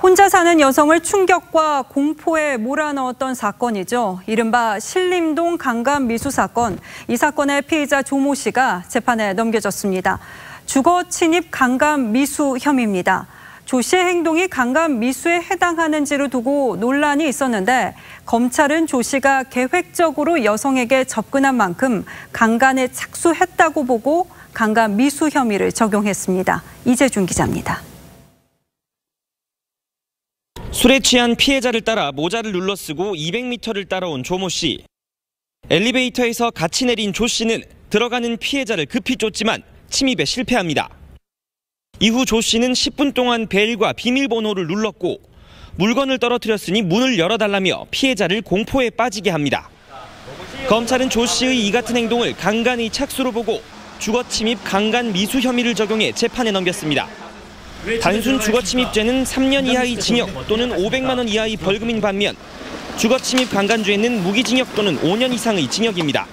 혼자 사는 여성을 충격과 공포에 몰아넣었던 사건이죠. 이른바 신림동 강간 미수 사건. 이 사건의 피의자 조모 씨가 재판에 넘겨졌습니다. 주거 침입 강간 미수 혐의입니다. 조 씨의 행동이 강간 미수에 해당하는지를 두고 논란이 있었는데 검찰은 조 씨가 계획적으로 여성에게 접근한 만큼 강간에 착수했다고 보고 강간 미수 혐의를 적용했습니다. 이재준 기자입니다. 술에 취한 피해자를 따라 모자를 눌러쓰고 200m를 따라온 조모 씨. 엘리베이터에서 같이 내린 조 씨는 들어가는 피해자를 급히 쫓지만 침입에 실패합니다. 이후 조 씨는 10분 동안 벨과 비밀번호를 눌렀고 물건을 떨어뜨렸으니 문을 열어달라며 피해자를 공포에 빠지게 합니다. 검찰은 조 씨의 이 같은 행동을 강간의 착수로 보고 주거침입 강간 미수 혐의를 적용해 재판에 넘겼습니다. 단순 주거침입죄는 3년 이하의 징역 또는 500만 원 이하의 벌금인 반면 주거침입 강간죄는 무기징역 또는 5년 이상의 징역입니다.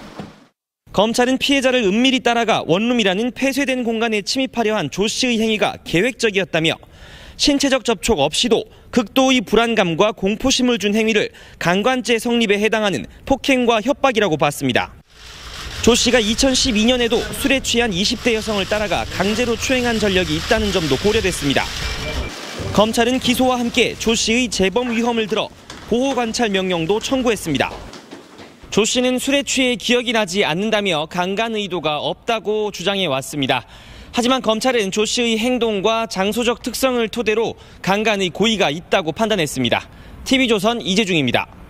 검찰은 피해자를 은밀히 따라가 원룸이라는 폐쇄된 공간에 침입하려 한 조 씨의 행위가 계획적이었다며 신체적 접촉 없이도 극도의 불안감과 공포심을 준 행위를 강간죄 성립에 해당하는 폭행과 협박이라고 봤습니다. 조 씨가 2012년에도 술에 취한 20대 여성을 따라가 강제로 추행한 전력이 있다는 점도 고려됐습니다. 검찰은 기소와 함께 조 씨의 재범 위험을 들어 보호관찰 명령도 청구했습니다. 조 씨는 술에 취해 기억이 나지 않는다며 강간 의도가 없다고 주장해 왔습니다. 하지만 검찰은 조 씨의 행동과 장소적 특성을 토대로 강간의 고의가 있다고 판단했습니다. TV조선 이재중입니다.